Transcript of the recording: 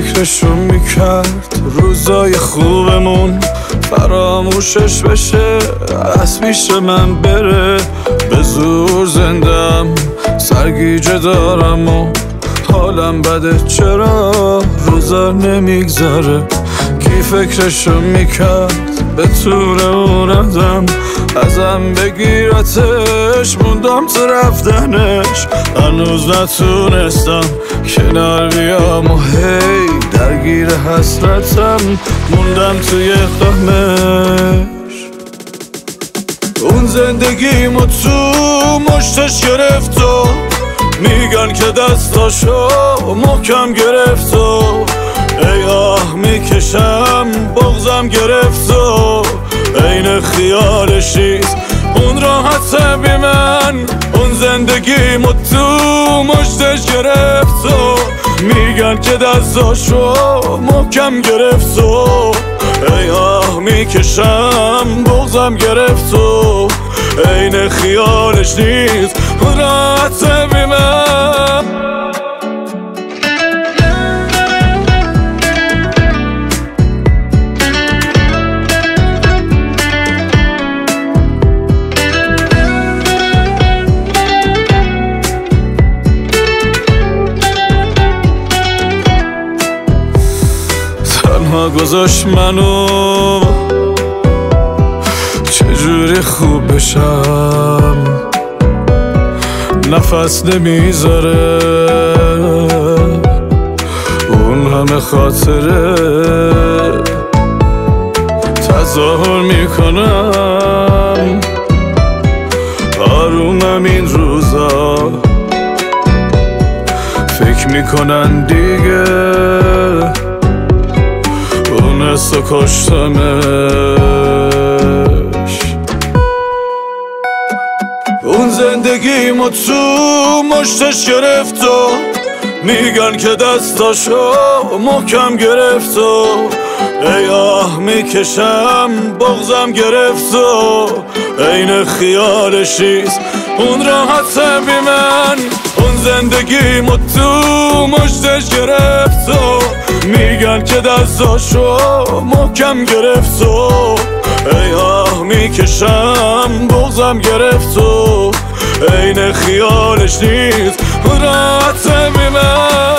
فکرشو میکرد روزای خوبمون فراموشش بشه، از پیش من بره. به زور زندم، سرگیجه دارم و حالم بده. چرا روزا نمیگذره؟ کی فکرشو میکرد به طور اوندم ازم بگیرتش؟ موندم تو رفتنش، هنوز نتونستم کنار بیام و هی درگیر حسرتم. موندم توی غمش، اون زندگیمو تو مشتش گرفت و میگن که دستاشو محکم گرفت و ای آه میکشم بغضم گرفت و این خیالشیست اون راحت بی من. اون زندگیمو تو مشتش گرفت و میگن که دستاشو محکم گرفت و ای آه میکشم بغضم گرفت و این خیالش نیست اون راحت بی من. گذاشت منو چجوری خوب بشم، نفس نمیذاره اون همه خاطره. تظاهر میکنم آرومم این روزا، فکر میکنن دیگه تو کشتمش. اون زندگیمو تو مشتش گرفت و میگن که دستاشو محکم گرفت و ای آه میکشم بغضم گرفت و این خیالشیست اون راحت بی من. اون زندگیمو تو مشتش گرفت و میگن که دستاشو محکم گرفت و ای آه میکشم بغضم گرفت و این خیالش نیست راحت بی من.